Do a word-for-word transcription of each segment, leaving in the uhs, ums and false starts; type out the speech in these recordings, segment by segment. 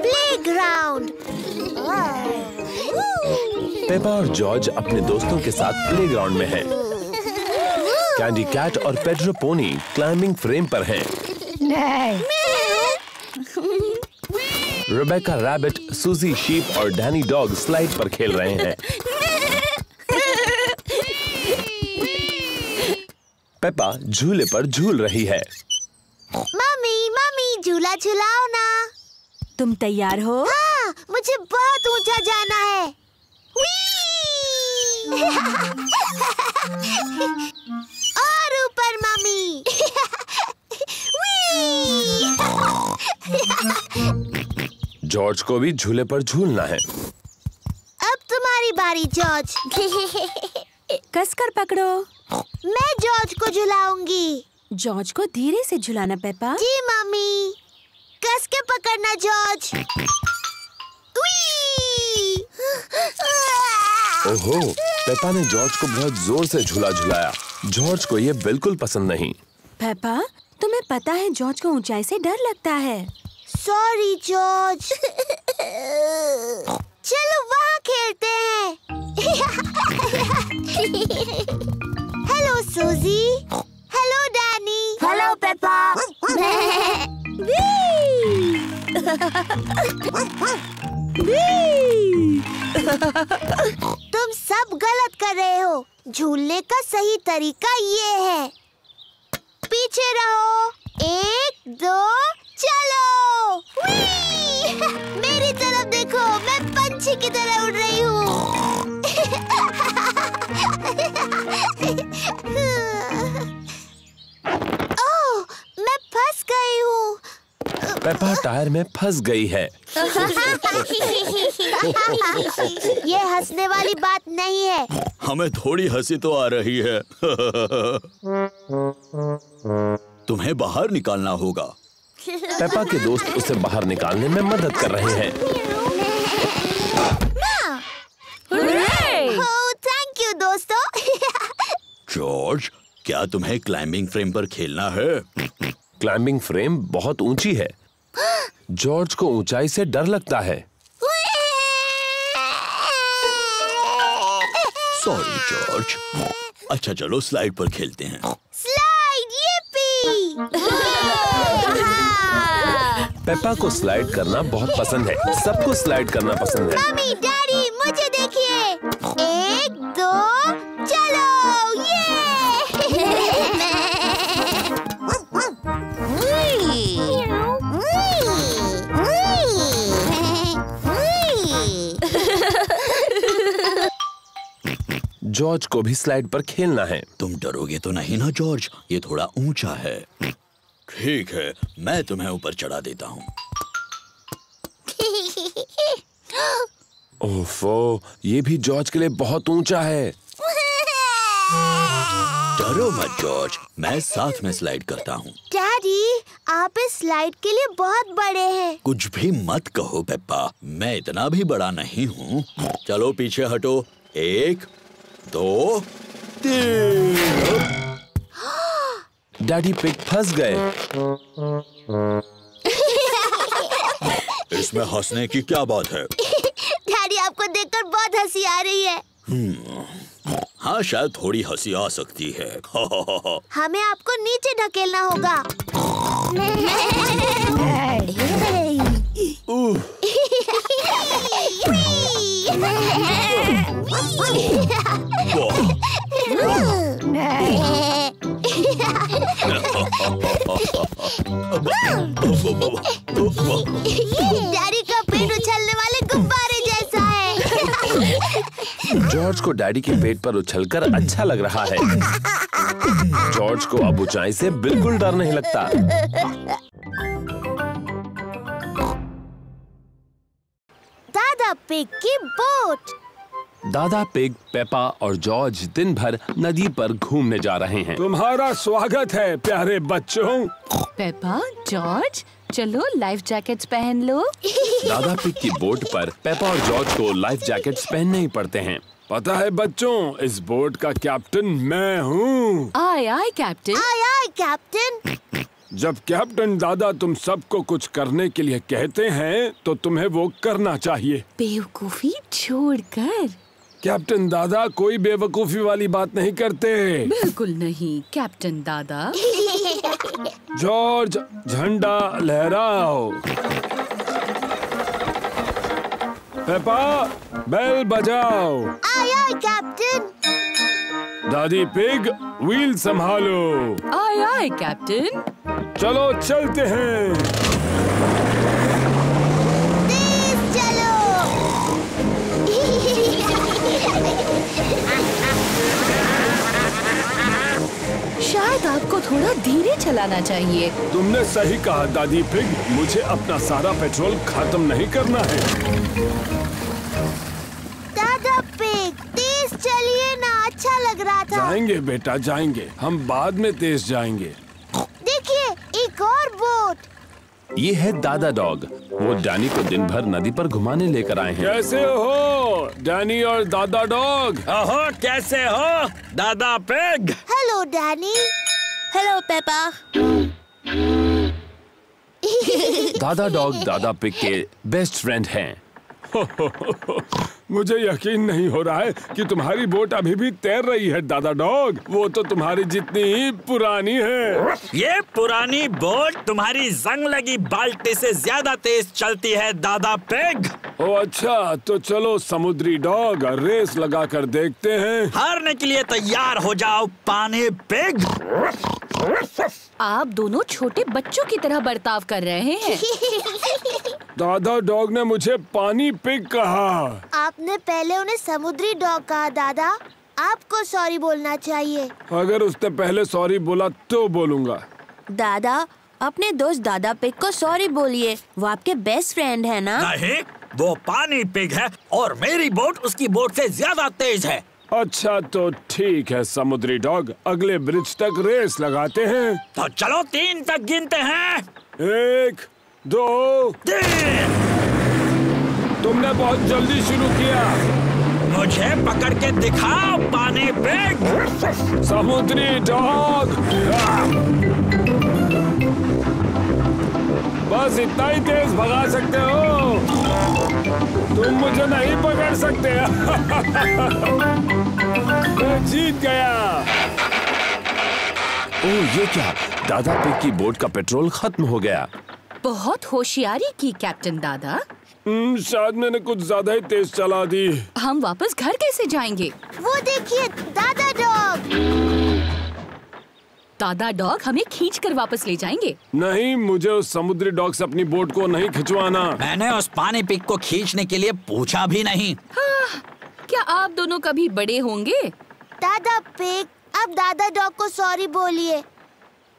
Playground. Peppa और George अपने दोस्तों के साथ प्लेग्राउंड में हैं। कैंडी कैट और पेड्रो पोनी क्लाइंबिंग फ्रेम पर हैं। रेबेका रैबिट, सूजी शीप और डैनी डॉग स्लाइड पर खेल रहे हैं। पेपा झूले पर झूल रही है। मम्मी मम्मी झूला झुलाओ ना। तुम तैयार हो? हाँ, मुझे बहुत ऊंचा जाना है। और ऊपर मम्मी। जॉर्ज को भी झूले पर झूलना है। अब तुम्हारी बारी जॉर्ज। कसकर पकड़ो। मैं जॉर्ज को झुलाऊंगी। जॉर्ज को धीरे से झुलाना पेपा। जी मम्मी। कस के पकड़ना जॉर्ज। ओहो, पेपा ने जॉर्ज को बहुत जोर से झूला झुलाया। जॉर्ज को ये बिल्कुल पसंद नहीं। पेपा, तुम्हें पता है जॉर्ज को ऊंचाई से डर लगता है। Sorry George. चलो वहाँ खेलते हैं। Hello Suzy. Hello Danny. Hello Peppa. तुम सब गलत कर रहे हो। झूलने का सही तरीका ये है। पीछे रहो। एक दो चलो। मेरी तरफ देखो, मैं पंछी की तरह उड़ रही हूँ। ओह, मैं फंस गई हूँ। पेपा टायर में फंस गई है। ये हंसने वाली बात नहीं है। हमें थोड़ी हंसी तो आ रही है। तुम्हें बाहर निकालना होगा। पेपा के दोस्त उसे बाहर निकालने में मदद कर रहे हैं। थैंक यू दोस्तों। जॉर्ज, क्या तुम्हें क्लाइंबिंग फ्रेम पर खेलना है? क्लाइंबिंग फ्रेम बहुत ऊंची है। जॉर्ज को ऊंचाई से डर लगता है। Sorry George. अच्छा चलो स्लाइड पर खेलते हैं। Slide, yippee. पेपा को स्लाइड करना बहुत पसंद है। सबको स्लाइड करना पसंद है। मम्मी डैडी मुझे देखिए। एक दो चलो। ये जॉर्ज को भी स्लाइड पर खेलना है। तुम डरोगे तो नहीं ना जॉर्ज? ये थोड़ा ऊंचा है। ठीक है, मैं तुम्हें ऊपर चढ़ा देता हूँ। ओफो, ये भी जॉर्ज के लिए बहुत ऊंचा है। डरो मत जॉर्ज, मैं साथ में स्लाइड करता हूँ। डैडी, आप इस स्लाइड के लिए बहुत बड़े हैं। कुछ भी मत कहो पेप्पा, मैं इतना भी बड़ा नहीं हूँ। चलो पीछे हटो। एक दो तीन। डैडी पिग फंस गए। इसमें हंसने की क्या बात है? डैडी, आपको देखकर बहुत हंसी आ रही है। हाँ, शायद थोड़ी हंसी आ सकती है। हमें आपको नीचे ढकेलना होगा। डैडी का पेट उछलने वाले गुब्बारे जैसा है। जॉर्ज को डैडी के पेट पर उछलकर अच्छा लग रहा है। जॉर्ज को अब ऊंचाई से बिल्कुल डर नहीं लगता। दादा पिग की बोट। दादा पिग, पेपा और जॉर्ज दिन भर नदी पर घूमने जा रहे हैं। तुम्हारा स्वागत है प्यारे बच्चों। पेपा, जॉर्ज, चलो लाइफ जैकेट्स पहन लो। दादा पिग की बोट पर पेपा और जॉर्ज को लाइफ जैकेट्स पहनने ही पड़ते हैं। पता है बच्चों, इस बोट का कैप्टन मैं हूँ। Aye aye captain. Aye aye captain. जब कैप्टन दादा तुम सबको कुछ करने के लिए कहते हैं तो तुम्हें वो करना चाहिए। बेवकूफी छोड़कर। कैप्टन दादा कोई बेवकूफी वाली बात नहीं करते। बिल्कुल नहीं कैप्टन दादा। जॉर्ज झंडा लहराओ। पेपा बेल बजाओ। Aye aye captain. दादी पिग व्हील संभालो। Aye aye captain. चलो चलते हैं। तेज चलो। शायद आपको थोड़ा धीरे चलाना चाहिए। तुमने सही कहा दादी पिग, मुझे अपना सारा पेट्रोल खत्म नहीं करना है। दादा पिग तेज चलिए ना, अच्छा लग रहा था। जाएंगे बेटा जाएंगे, हम बाद में तेज जाएंगे। एक और बोट। ये है दादा डॉग, वो डैनी को दिन भर नदी पर घुमाने लेकर आए हैं। कैसे हो डैनी और दादा डॉग? अहो कैसे हो दादा pig? Hello Danny. Hello Peppa. दादा डॉग दादा पिग के बेस्ट फ्रेंड हैं। मुझे यकीन नहीं हो रहा है कि तुम्हारी बोट अभी भी तैर रही है दादा डॉग, वो तो तुम्हारी जितनी ही पुरानी है। ये पुरानी बोट तुम्हारी जंग लगी बाल्टी से ज्यादा तेज चलती है दादा पिग। ओ अच्छा, तो चलो समुद्री डॉग रेस लगा कर देखते हैं। हारने के लिए तैयार हो जाओ पानी पिग। आप दोनों छोटे बच्चों की तरह बर्ताव कर रहे हैं। दादा डॉग ने मुझे पानी पिग कहा। आपने पहले उन्हें समुद्री डॉग कहा दादा, आपको सॉरी बोलना चाहिए। अगर उसने पहले सॉरी बोला तो बोलूँगा। दादा अपने दोस्त दादा पिग को सॉरी बोलिए, वो आपके बेस्ट फ्रेंड है ना? नहीं, वो पानी पिग है और मेरी बोट उसकी बोट से ज्यादा तेज है। अच्छा तो ठीक है समुद्री डॉग, अगले ब्रिज तक रेस लगाते हैं। तो चलो तीन तक गिनते हैं। एक दो तीन। तुमने बहुत जल्दी शुरू किया। मुझे पकड़ के दिखाओ पानी पिग। समुद्री डॉग। बस इतना ही तेज भगा सकते हो, तुम मुझे नहीं पकड़ सकते। मैं जीत गया। ओ ये क्या, दादा पिग की बोट का पेट्रोल खत्म हो गया। बहुत होशियारी की कैप्टन दादा। शायद मैंने कुछ ज्यादा ही तेज चला दी। हम वापस घर कैसे जाएंगे? वो देखिए दादा डॉग। दादा डॉग हमें खींच कर वापस ले जाएंगे। नहीं, मुझे उस समुद्री डॉग से अपनी बोट को नहीं खिंचवाना। मैंने उस पानी पिग को खींचने के लिए पूछा भी नहीं। हाँ, क्या आप दोनों कभी बड़े होंगे? दादा पिग अब दादा डॉग को सॉरी बोलिए।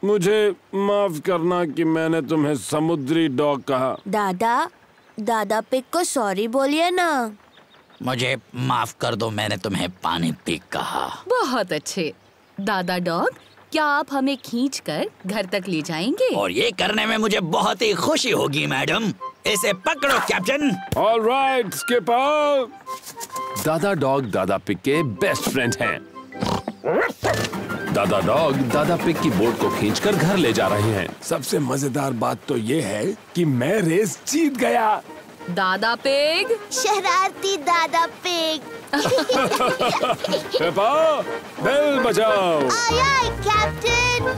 मुझे माफ करना कि मैंने तुम्हें समुद्री डॉग कहा। दादा दादा पिग को सॉरी बोलिए ना। मुझे माफ कर दो, मैंने तुम्हें पानी पिग कहा। बहुत अच्छे दादा डॉग, क्या आप हमें खींचकर घर तक ले जाएंगे? और ये करने में मुझे बहुत ही खुशी होगी मैडम। इसे पकड़ो कैप्टन। All right skipper. दादा डॉग दादा पिग के बेस्ट फ्रेंड हैं। दादा डॉग दादा पिग की बोट को खींचकर घर ले जा रहे हैं। सबसे मजेदार बात तो ये है कि मैं रेस जीत गया। दादा पिग। शरारती दादा पिग। पेपा बेल बजाओ। Aye aye captain.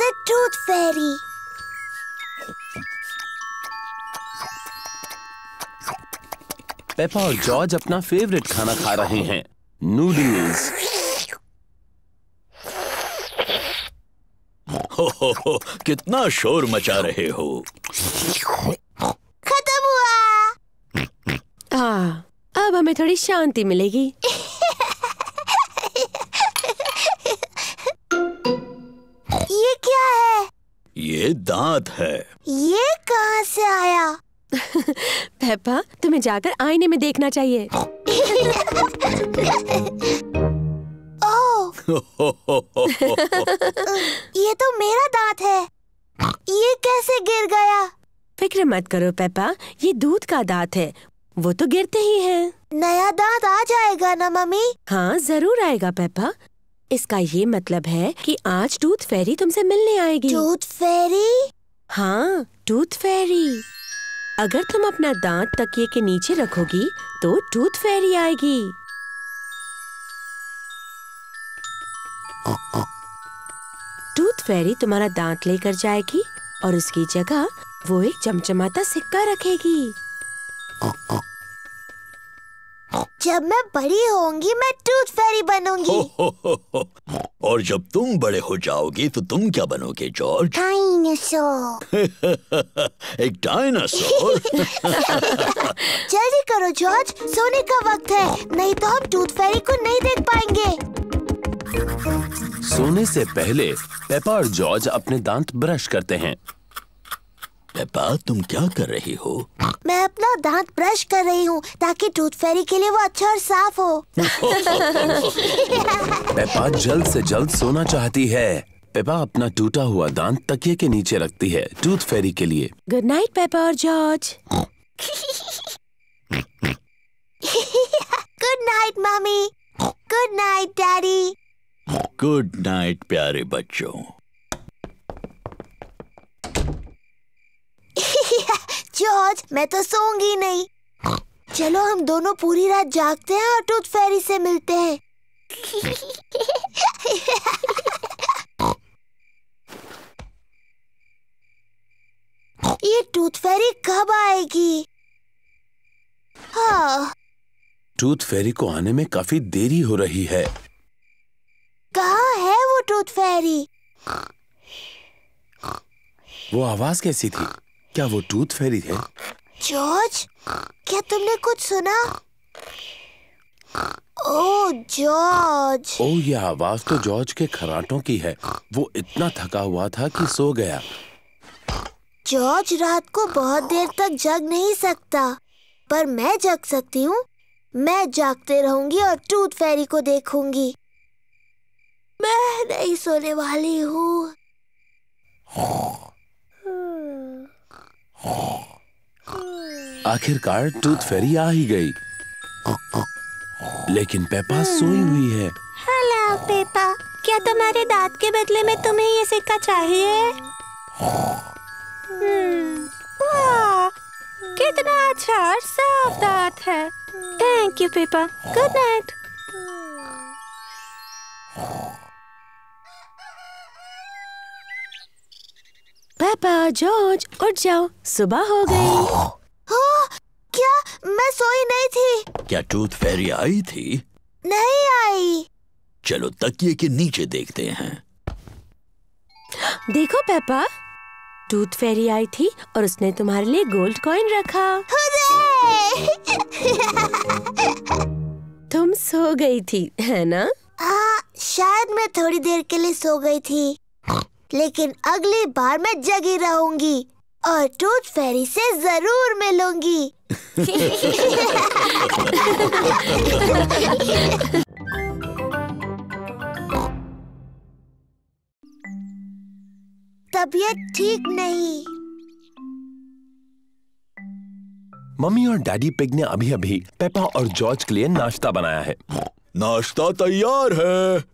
The tooth fairy. Peppa और जॉर्ज अपना फेवरेट खाना खा रहे हैं, नूडल्स। हो हो हो, कितना शोर मचा रहे हो। खत्म हुआ। आ, अब हमें थोड़ी शांति मिलेगी। ये क्या है? ये दांत है। ये कहाँ से आया? पेपा तुम्हें जाकर आईने में देखना चाहिए। ओह ये तो मेरा दांत है। ये कैसे गिर गया? फिक्र मत करो पेपा, ये दूध का दांत है, वो तो गिरते ही है। नया दांत आ जाएगा ना मम्मी? हाँ जरूर आएगा पेपा। इसका ये मतलब है कि आज टूथ फेरी तुमसे मिलने आएगी। Tooth fairy? हाँ टूथ फेरी। अगर तुम अपना दांत तकिए के नीचे रखोगी तो टूथ फेरी आएगी। टूथ फेरी तुम्हारा दांत लेकर जाएगी और उसकी जगह वो एक चमचमाता सिक्का रखेगी। जब मैं बड़ी होंगी मैं टूथ फेरी बनूंगी। हो, हो, हो, हो। और जब तुम बड़े हो जाओगी तो तुम क्या बनोगे जॉर्ज? डायनासोर। एक डायनासोर। जल्दी करो जॉर्ज, सोने का वक्त है, नहीं तो हम टूथ फेरी को नहीं देख पाएंगे। सोने से पहले पेपा और जॉर्ज अपने दांत ब्रश करते हैं। पेपा तुम क्या कर रही हो? मैं अपना दांत ब्रश कर रही हूँ ताकि टूथ फेरी के लिए वो अच्छा और साफ हो। पेपा जल्द से जल्द सोना चाहती है। पेपा अपना टूटा हुआ दांत तकिए के नीचे रखती है टूथ फेरी के लिए। गुड नाइट पेपा और George. Good night mummy. Good night daddy. Good night प्यारे बच्चों। जॉर्ज मैं तो सोऊंगी नहीं। चलो हम दोनों पूरी रात जागते हैं और टूथ फेरी से मिलते हैं। ये टूथ फेरी कब आएगी? हाँ। टूथ फेरी को आने में काफी देरी हो रही है। कहाँ है वो टूथ फेरी? वो आवाज कैसी थी? क्या वो टूथ फेरी है? जॉर्ज क्या तुमने कुछ सुना? ओह जॉर्ज। ओह यह आवाज तो जॉर्ज के खर्राटों की है। वो इतना थका हुआ था कि सो गया। जॉर्ज रात को बहुत देर तक जग नहीं सकता, पर मैं जग सकती हूँ। मैं जागते रहूंगी और टूथ फेरी को देखूंगी। मैं नहीं सोने वाली हूँ। आखिरकार टूथ फेरी आ ही गई, लेकिन पेपा सोई हुई है। हेलो पेपा, क्या तुम्हारे दांत के बदले में तुम्हें ये सिक्का चाहिए? वाह, कितना अच्छा और साफ दांत है। Thank you Peppa. Good night. पापा जॉर्ज उठ जाओ, सुबह हो गई। हाँ, क्या मैं सोई नहीं थी? क्या टूथ फेरी आई थी? नहीं आई। चलो तकिए के नीचे देखते हैं। देखो पापा, टूथ फेरी आई थी और उसने तुम्हारे लिए गोल्ड कॉइन रखा। तुम सो गई थी है ना? हाँ, शायद मैं थोड़ी देर के लिए सो गई थी, लेकिन अगली बार मैं जगी रहूंगी और टूथ फेरी से जरूर मिलूंगी। तबीयत ठीक नहीं। मम्मी और डैडी पिग ने अभी अभी पेपा और जॉर्ज के लिए नाश्ता बनाया है। नाश्ता तैयार है।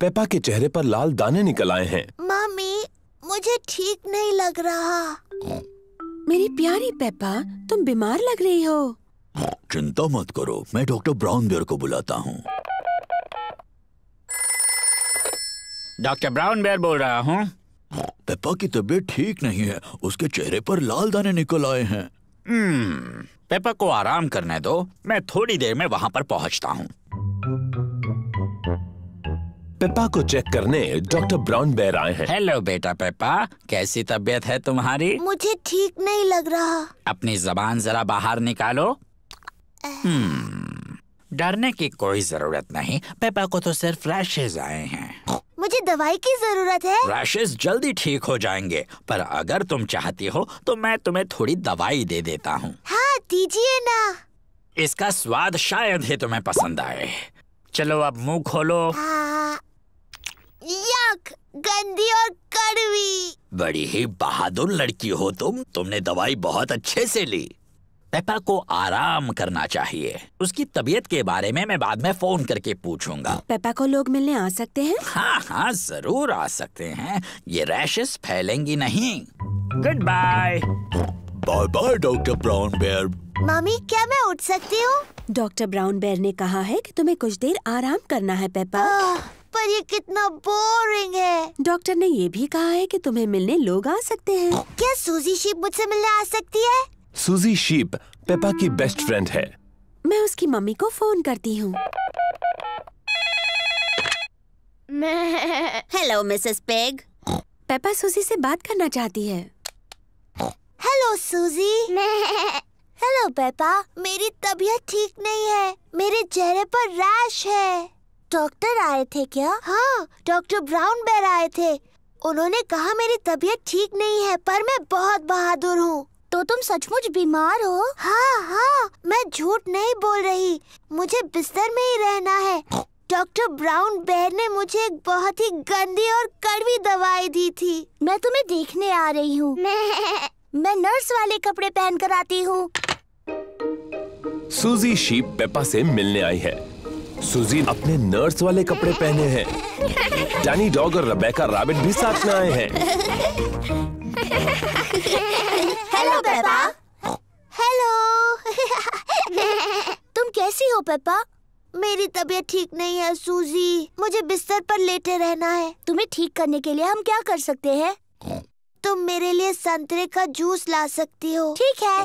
पेपा के चेहरे पर लाल दाने निकल आए हैं। मम्मी मुझे ठीक नहीं लग रहा। मेरी प्यारी पेपा, तुम बीमार लग रही हो। चिंता मत करो, मैं डॉक्टर ब्राउन बेयर को बुलाता हूँ। डॉक्टर ब्राउन बेयर बोल रहा हूँ। पेपा की तबीयत ठीक नहीं है, उसके चेहरे पर लाल दाने निकल आए हैं। हम्म, पेपा को आराम करने दो, मैं थोड़ी देर में वहाँ पर पहुँचता हूँ। पेपा को चेक करने डॉक्टर ब्राउन बेयर आए हैं। हेलो बेटा पेपा, कैसी तबीयत है तुम्हारी? मुझे ठीक नहीं लग रहा। अपनी जबान जरा बाहर निकालो। हम्म, डरने की कोई जरूरत नहीं, पेपा को तो सिर्फ रैशेज आए हैं। मुझे दवाई की जरूरत है। रैशेज जल्दी ठीक हो जाएंगे, पर अगर तुम चाहती हो तो मैं तुम्हें थोड़ी दवाई दे देता हूँ। हाँ दीजिए ना। इसका स्वाद शायद ही तुम्हें पसंद आए। चलो अब मुँह खोलो। हाँ। यक, गंदी और कड़वी। बड़ी ही बहादुर लड़की हो तुम। तुमने दवाई बहुत अच्छे से ली। पेपा को आराम करना चाहिए। उसकी तबीयत के बारे में मैं बाद में फोन करके पूछूंगा। पेपा को लोग मिलने आ सकते हैं? हाँ हाँ जरूर आ सकते हैं। ये रैशेस फैलेंगी नहीं। Good bye. Bye bye doctor Brown Bear. मामी क्या मैं उठ सकती हूँ? डॉक्टर ब्राउन बेयर ने कहा है कि तुम्हें कुछ देर आराम करना है पेपा। आ, पर ये कितना बोरिंग है। डॉक्टर ने ये भी कहा है कि तुम्हें मिलने लोग आ सकते हैं। क्या सूजी शीप मुझसे मिलने आ सकती है? सूजी शीप पेपा की बेस्ट फ्रेंड है। मैं उसकी मम्मी को फोन करती हूँ। Hello Mrs peg. पेपा सूजी से बात करना चाहती है। Hello Suzy. Hello Peppa. मेरी तबीयत ठीक नहीं है। मेरे चेहरे पर रैश है। डॉक्टर आए थे क्या? हाँ डॉक्टर ब्राउन बेयर आए थे। उन्होंने कहा मेरी तबीयत ठीक नहीं है पर मैं बहुत बहादुर हूँ। तो तुम सचमुच बीमार हो? हाँ हाँ मैं झूठ नहीं बोल रही। मुझे बिस्तर में ही रहना है। डॉक्टर ब्राउन बेयर ने मुझे एक बहुत ही गंदी और कड़वी दवाई दी थी। मैं तुम्हें देखने आ रही हूँ। मैं नर्स वाले कपड़े पहन कर आती हूँ। सूजी शीप पेपा से मिलने आई है। सूजी अपने नर्स वाले कपड़े पहने हैं। डैनी डॉग और रेबेका रैबिट भी साथ में आए हैं। Hello Peppa. हेलो। तुम कैसी हो पेपा? मेरी तबीयत ठीक नहीं है सूजी। मुझे बिस्तर पर लेटे रहना है। तुम्हें ठीक करने के लिए हम क्या कर सकते हैं? तुम मेरे लिए संतरे का जूस ला सकती हो। ठीक है।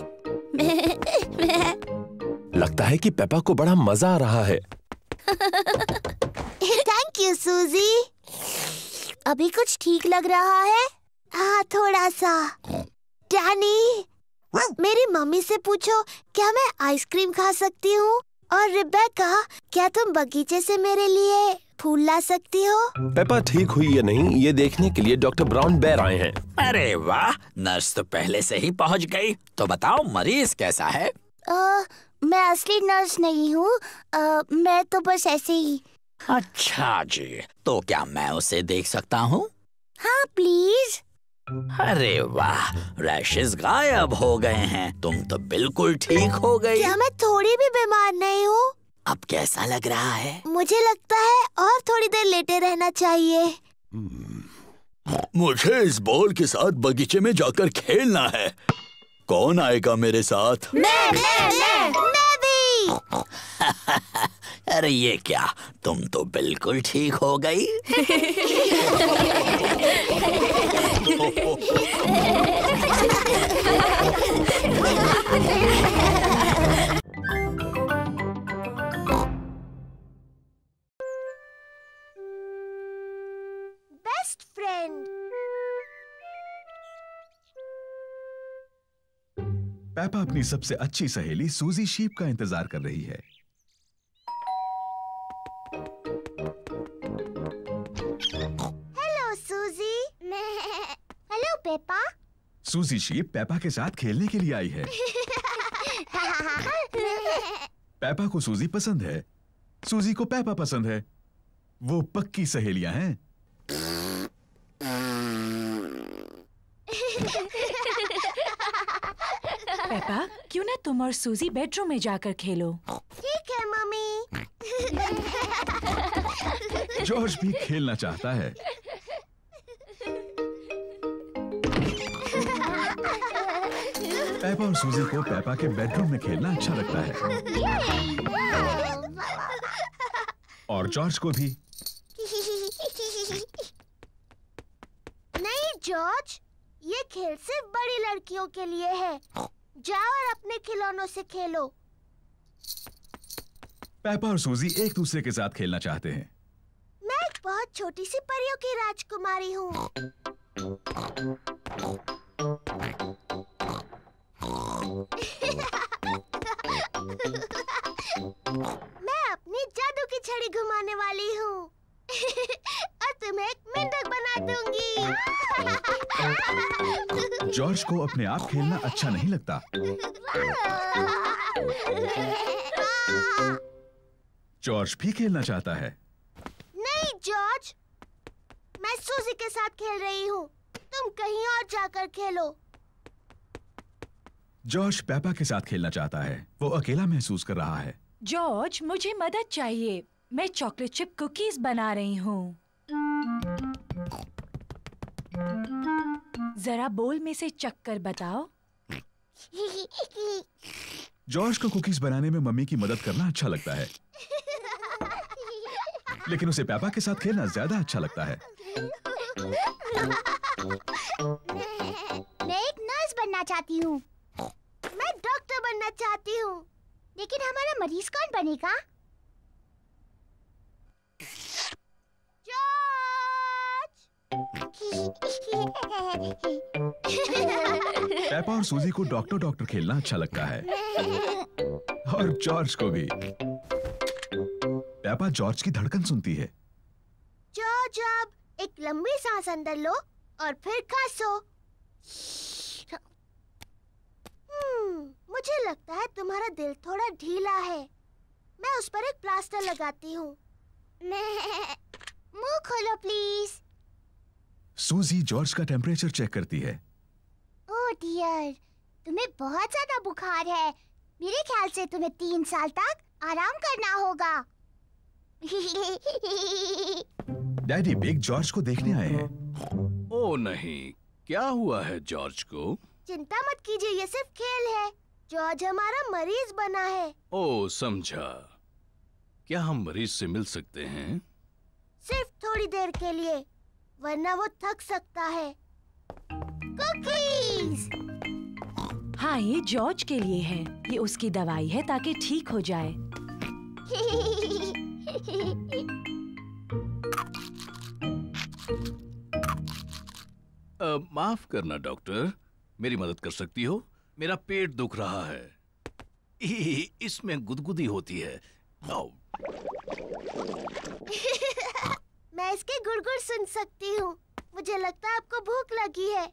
लगता है कि पेपा को बड़ा मजा आ रहा है। थैंक यू सूजी। अभी कुछ ठीक लग रहा है? हाँ थोड़ा सा। डैनी मेरी मम्मी से पूछो क्या मैं आइसक्रीम खा सकती हूँ? और रिबेका क्या तुम बगीचे से मेरे लिए फूल ला सकती हो? पेपा ठीक हुई या नहीं ये देखने के लिए डॉक्टर ब्राउन बेयर आए हैं। अरे वाह नर्स तो पहले से ही पहुँच गई। तो बताओ मरीज कैसा है? आ, मैं असली नर्स नहीं हूँ। मैं तो बस ऐसे ही। अच्छा जी तो क्या मैं उसे देख सकता हूँ? हाँ प्लीज। अरे वाह रैशेस गायब हो गए हैं। तुम तो बिल्कुल ठीक हो गई। क्या मैं थोड़ी भी बीमार नहीं हूँ? अब कैसा लग रहा है? मुझे लगता है और थोड़ी देर लेटे रहना चाहिए। मुझे इस बॉल के साथ बगीचे में जाकर खेलना है। कौन आएगा मेरे साथ? मैं मैं मैं मैं भी। अरे ये क्या तुम तो बिल्कुल ठीक हो गई। Best friend. पेपा अपनी सबसे अच्छी सहेली सूजी शीप का इंतजार कर रही है। पेपा। सूजी शीप पेपा के साथ खेलने के लिए आई है। पेपा को सूजी पसंद है। सूजी को पेपा पसंद है। वो पक्की सहेलियां हैं। पेपा क्यों ना तुम और सूजी बेडरूम में जाकर खेलो। ठीक है मम्मी। जॉर्ज भी खेलना चाहता है। पेपा और सूजी को पेपा के बेडरूम में खेलना अच्छा लगता है। और जॉर्ज को भी। नहीं जॉर्ज ये खेल सिर्फ बड़ी लड़कियों के लिए है। जाओ और अपने खिलौनों से खेलो। पेपा और सूजी एक दूसरे के साथ खेलना चाहते हैं। मैं एक बहुत छोटी सी परियों की राजकुमारी हूँ। मैं अपनी जादू की छड़ी घुमाने वाली हूँ। और तुम्हें एक मेंढक बना दूंगी। जॉर्ज को अपने आप खेलना अच्छा नहीं लगता। जॉर्ज भी खेलना चाहता है। नहीं जॉर्ज मैं मैं सूजी के साथ खेल रही हूँ, तुम कहीं और जाकर खेलो। जॉर्ज पेपा के साथ खेलना चाहता है, वो अकेला महसूस कर रहा है। जॉर्ज, मुझे मदद चाहिए, मैं चॉकलेट चिप कुकीज बना रही हूँ। जरा बोल में से चक्कर बताओ। जॉर्ज को कुकीज बनाने में मम्मी की मदद करना अच्छा लगता है, लेकिन उसे पेपा के साथ खेलना ज्यादा अच्छा लगता है। मैं एक नर्स बनना चाहती हूँ। मैं डॉक्टर बनना चाहती हूँ, लेकिन हमारा मरीज कौन बनेगा? पेपा और सूजी को डॉक्टर डॉक्टर खेलना अच्छा लगता है, और जॉर्ज को भी। पेपा जॉर्ज की धड़कन सुनती है। जॉर्ज, अब एक लंबी सांस अंदर लो और फिर खासो। हम्म, मुझे लगता है तुम्हारा दिल थोड़ा ढीला है। मैं उस पर एक प्लास्टर लगाती हूँ। मुंह खोलो प्लीज। सूजी जॉर्ज का टेम्परेचर चेक करती है। ओह डियर, तुम्हें बहुत ज्यादा बुखार है। मेरे ख्याल से तुम्हें तीन साल तक आराम करना होगा। डैडी बिग जॉर्ज को देखने आए हैं। ओह नहीं, क्या हुआ है जॉर्ज को? चिंता मत कीजिए, ये सिर्फ खेल है। जॉर्ज हमारा मरीज बना है। ओह समझा। क्या हम मरीज से मिल सकते हैं? सिर्फ थोड़ी देर के लिए, वरना वो थक सकता है। कुकीज। हाँ, ये जॉर्ज के लिए है, ये उसकी दवाई है ताकि ठीक हो जाए। uh, माफ करना डॉक्टर, मेरी मदद कर सकती हो? मेरा पेट दुख रहा है, इसमें गुदगुदी होती है। मैं इसके गुड़गुड़ सुन सकती हूँ। मुझे लगता है आपको भूख लगी है।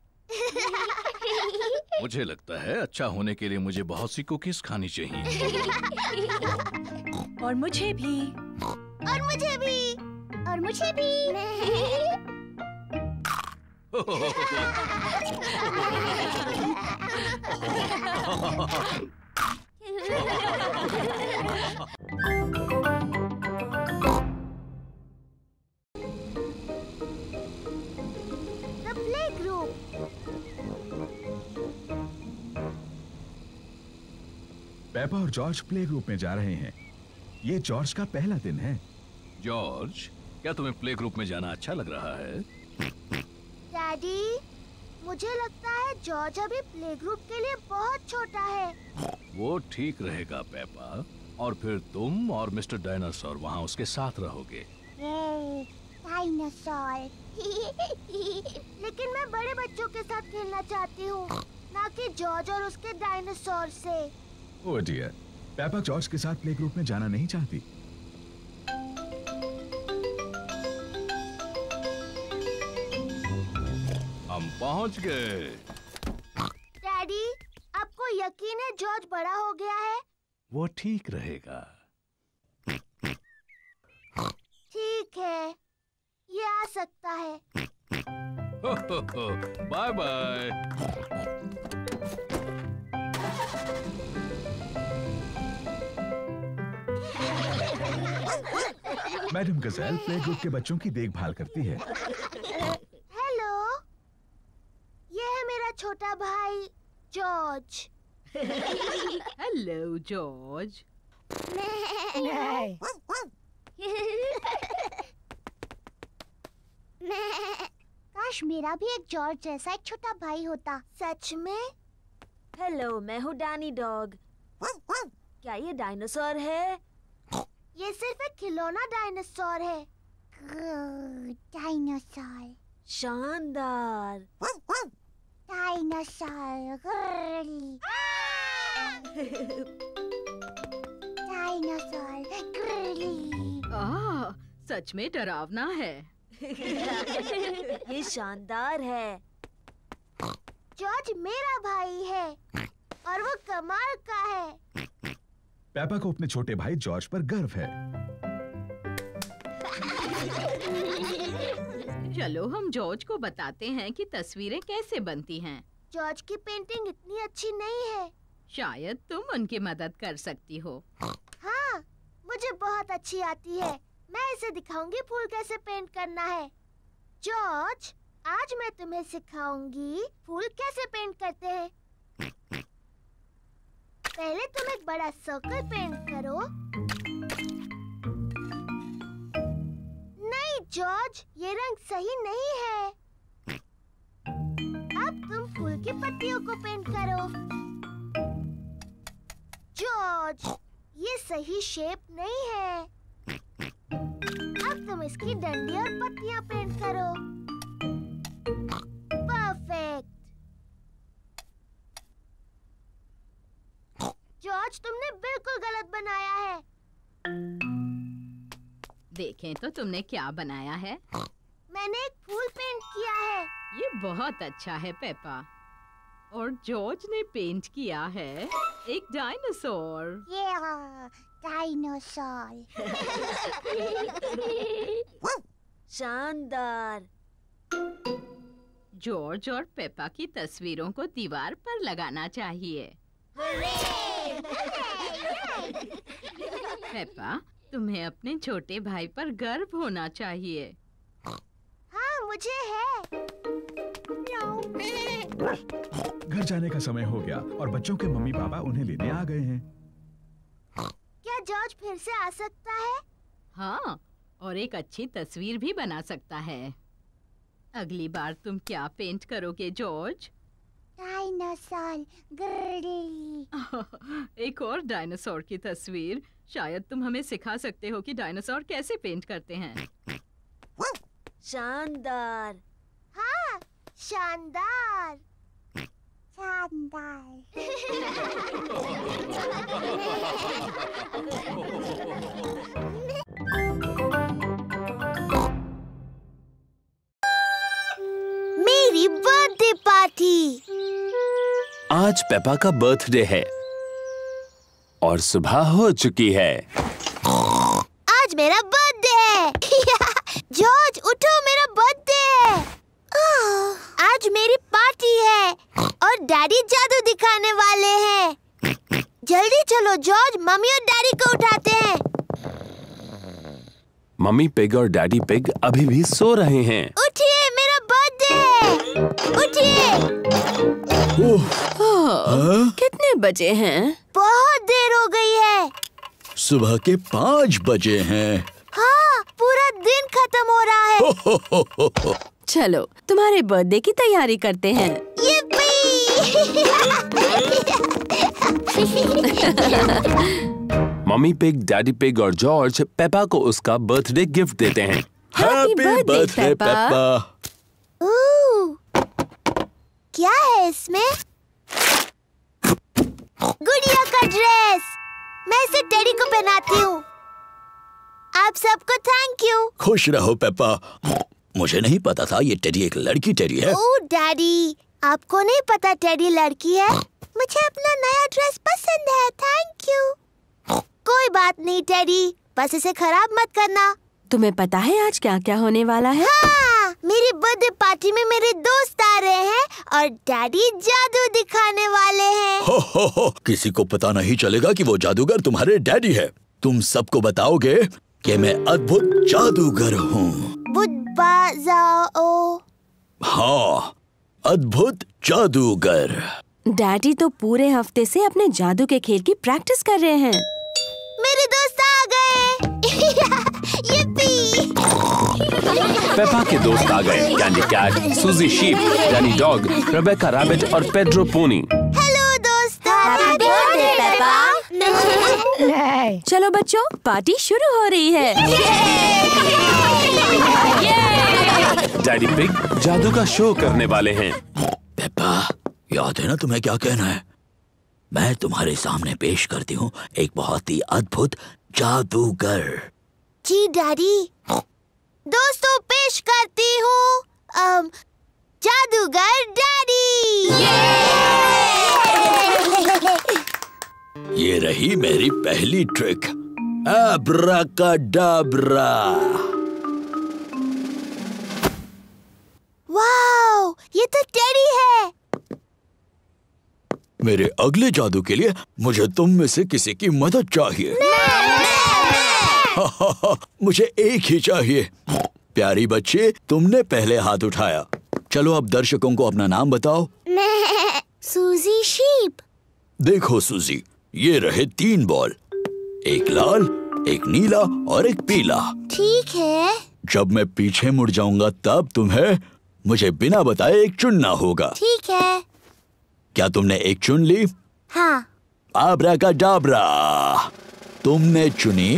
मुझे लगता है अच्छा होने के लिए मुझे बहुत सी कुकीज खानी चाहिए। और मुझे भी, और मुझे भी, और मुझे भी। पेपा और जॉर्ज प्ले ग्रुप में जा रहे हैं। ये जॉर्ज का पहला दिन है। जॉर्ज, क्या तुम्हें प्ले ग्रुप में जाना अच्छा लग रहा है? डैडी, मुझे लगता है जॉर्ज अभी प्ले ग्रुप के लिए बहुत छोटा है। वो ठीक रहेगा पेपा, और फिर तुम और मिस्टर डायनासोर वहाँ उसके साथ रहोगे। डायनासोर। लेकिन मैं बड़े बच्चों के साथ खेलना चाहती हूँ, ना कि जॉर्ज और उसके डायनासोर से। ओह डियर, पेपा जॉर्ज के साथ प्ले ग्रुप में जाना नहीं चाहती। हम पहुंच गए। डैडी, आपको यकीन है जॉर्ज बड़ा हो गया है? वो ठीक रहेगा। ठीक है, ये आ सकता है। Bye bye. Madam Gazelle play group के बच्चों की देखभाल करती है। हेलो, ये है मेरा छोटा भाई जॉर्ज। Hello George. काश मेरा भी एक जॉर्ज जैसा एक छोटा भाई होता, सच में। हेलो, मैं हूँ डैनी डॉग। क्या ये डायनासोर है? ये सिर्फ एक खिलौना डायनासोर है। डायनासोर। शानदार। डायनासोर। डायनासोर। आह, सच में डरावना है। ये शानदार है। जॉर्ज मेरा भाई है, और वो कमाल का है। पेपा को अपने छोटे भाई जॉर्ज पर गर्व है। चलो हम जॉर्ज को बताते हैं कि तस्वीरें कैसे बनती हैं। जॉर्ज की पेंटिंग इतनी अच्छी नहीं है। शायद तुम उनकी मदद कर सकती हो। हाँ, मुझे बहुत अच्छी आती है। मैं इसे दिखाऊंगी फूल कैसे पेंट करना है। जॉर्ज, आज मैं तुम्हें सिखाऊंगी फूल कैसे पेंट करते हैं। पहले तुम एक बड़ा सर्कल पेंट करो। नहीं जॉर्ज, ये रंग सही नहीं है। अब तुम फूल की पत्तियों को पेंट करो। जॉर्ज, ये सही शेप नहीं है। अब तुम इसकी डंडी और पत्तियां पेंट करो। परफेक्ट। जॉर्ज, तुमने बिल्कुल गलत बनाया है। देखें तो तुमने क्या बनाया है। मैंने एक फूल पेंट किया है। ये बहुत अच्छा है पेपा। और जॉर्ज ने पेंट किया है एक डायनासोर। yeah, dinosaur. शानदार। जॉर्ज और पेपा की तस्वीरों को दीवार पर लगाना चाहिए। पेपा, तुम्हें अपने छोटे भाई पर गर्व होना चाहिए। हाँ, मुझे है। घर जाने का समय हो गया और बच्चों के मम्मी पापा उन्हें लेने आ गए हैं। क्या जॉर्ज फिर से आ सकता है? हाँ, और एक अच्छी तस्वीर भी बना सकता है। अगली बार तुम क्या पेंट करोगे जॉर्ज? डायनासोर। एक और डायनासोर की तस्वीर। शायद तुम हमें सिखा सकते हो कि डायनासोर कैसे पेंट करते हैं। शानदार। हाँ, शानदार, शानदार। मेरी बर्थडे पार्टी। आज पेपा का बर्थडे है और सुबह हो चुकी है। आज मेरा बर्थडे है। जॉर्ज उठो, मेरा बर्थडे है। आज मेरी पार्टी है और डैडी जादू दिखाने वाले हैं। जल्दी चलो जॉर्ज, मम्मी और डैडी को उठाते हैं। मम्मी पिग और डैडी पिग अभी भी सो रहे हैं। उठिए, मेरा बर्थडे है। उठिए। ओह, हाँ? कितने बजे हैं? बहुत देर हो गई है। सुबह के पाँच बजे हैं। हाँ, पूरा दिन खत्म हो रहा है। हो, हो, हो, हो, हो। चलो तुम्हारे बर्थडे की तैयारी करते हैं। मम्मी पिग, डैडी पिग और जॉर्ज पेपा को उसका बर्थडे गिफ्ट देते हैं। Happy birthday Peppa. क्या है इसमें? गुड़िया का ड्रेस। मैं इसे डैडी को पहनाती हूँ। आप सबको थैंक यू। खुश रहो पेपा। मुझे नहीं पता था ये टेडी एक लड़की टेडी है। ओ डैडी, आपको नहीं पता टेडी लड़की है? मुझे अपना नया ड्रेस पसंद है, थैंक यू। कोई बात नहीं टेडी, बस इसे खराब मत करना। तुम्हें पता है आज क्या क्या होने वाला है? हाँ, मेरी बर्थडे पार्टी में मेरे दोस्त आ रहे हैं और डैडी जादू दिखाने वाले हैं। हो हो हो, किसी को पता नहीं चलेगा कि वो जादूगर तुम्हारे डैडी है। तुम सबको बताओगे कि मैं अद्भुत जादूगर हूँ। हाँ, अद्भुत जादूगर। डैडी तो पूरे हफ्ते से अपने जादू के खेल की प्रैक्टिस कर रहे हैं। मेरे दोस्त आ गए। पेपा के दोस्त आ गए। Candy Cat, Suzy Sheep, Danny Dog, Rebecca Rabbit और पेड्रो पोनी। हेलो दोस्त, हैप्पी बर्थडे पेपा। चलो बच्चों, पार्टी शुरू हो रही है। डैडी पिग जादू का शो करने वाले हैं। पेपा, याद है ना तुम्हें क्या कहना है? मैं तुम्हारे सामने पेश करती हूँ एक बहुत ही अद्भुत जादूगर। जी डैडी। दोस्तों, पेश करती हूँ जादूगर डैडी। ये रही मेरी पहली ट्रिक, अब्राकाडाब्रा। ये तो टेडी है। मेरे अगले जादू के लिए मुझे तुम में से किसी की मदद चाहिए। मैं, मैं, मैं। मुझे एक ही चाहिए। प्यारी बच्चे, तुमने पहले हाथ उठाया। चलो अब दर्शकों को अपना नाम बताओ। मैं सूजी शीप। देखो सूजी, ये रहे तीन बॉल, एक लाल, एक नीला और एक पीला। ठीक है। जब मैं पीछे मुड़ जाऊंगा तब तुम्हें मुझे बिना बताए एक चुनना होगा। ठीक है। क्या तुमने एक चुन ली? हाँ। आब्राकाडाब्रा, तुमने चुनी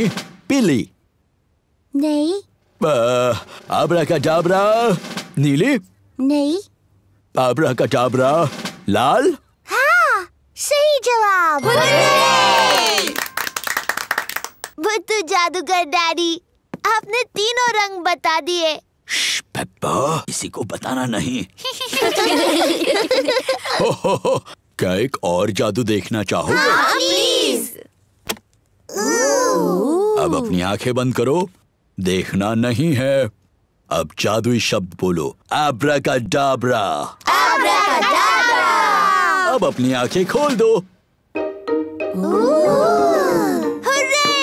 पीली। नहीं। आब्राकाडाब्रा, नीली। नहीं। आब्राकाडाब्रा, लाल। हाँ, सही जवाब। बुद्धू जादूगर डैडी, आपने तीनों रंग बता दिए। पेप्पा, किसी को बताना नहीं। हो, हो, हो, क्या एक और जादू देखना चाहोगे? हाँ, प्लीज। अब अपनी आंखें बंद करो, देखना नहीं है। अब जादुई शब्द बोलो, आब्राकाडाब्रा। आब्राकाडाब्रा। अब अपनी आंखें खोल दो। हुर्रे,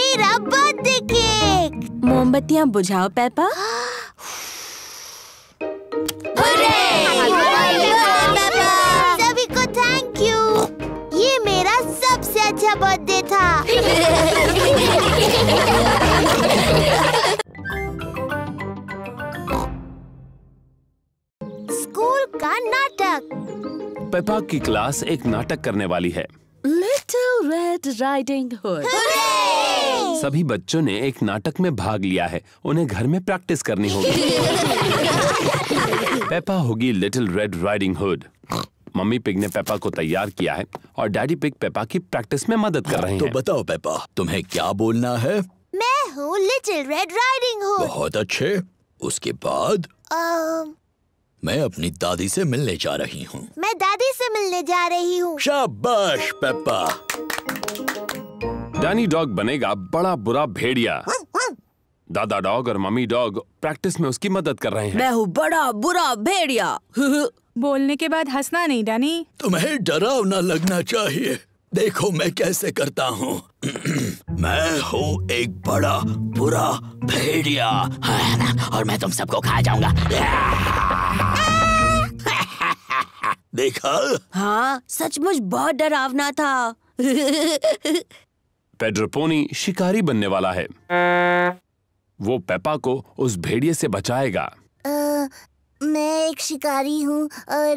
मेरा बर्थडे केक। मोमबत्तियां बुझाओ पेप्पा। सभी को थैंक यू। ये मेरा सबसे अच्छा बर्थडे था। स्कूल का नाटक। पेप्पा की क्लास एक नाटक करने वाली है। Little red riding Hood. सभी बच्चों ने एक नाटक में भाग लिया है। उन्हें घर में प्रैक्टिस करनी होगी। पेप्पा होगी little red riding hood. Mummy pig ने पेप्पा को तैयार किया है और डैडी पिग पेप्पा की प्रैक्टिस में मदद कर रहे हैं। तो बताओ पेप्पा, तुम्हें क्या बोलना है? मैं हूँ लिटिल रेड राइडिंग हुड। बहुत अच्छे। उसके बाद uh... मैं अपनी दादी से मिलने जा रही हूँ। मैं दादी से मिलने जा रही हूँ। शाबाश पेप्पा। डैनी डॉग बनेगा बड़ा बुरा भेड़िया। दादा डॉग और मम्मी डॉग प्रैक्टिस में उसकी मदद कर रहे हैं। मैं हूँ बड़ा बुरा भेड़िया। बोलने के बाद हंसना नहीं डैनी। तुम्हें डरावना लगना चाहिए। देखो मैं कैसे करता हूँ। मैं हूँ एक बड़ा बुरा भेड़िया और मैं तुम सबको खा जाऊंगा। देखा? हाँ, सचमुच बहुत डरावना था। पेड्रो पोनी शिकारी बनने वाला है। वो पेप्पा को उस भेड़िए से बचाएगा। आ, मैं एक शिकारी हूँ और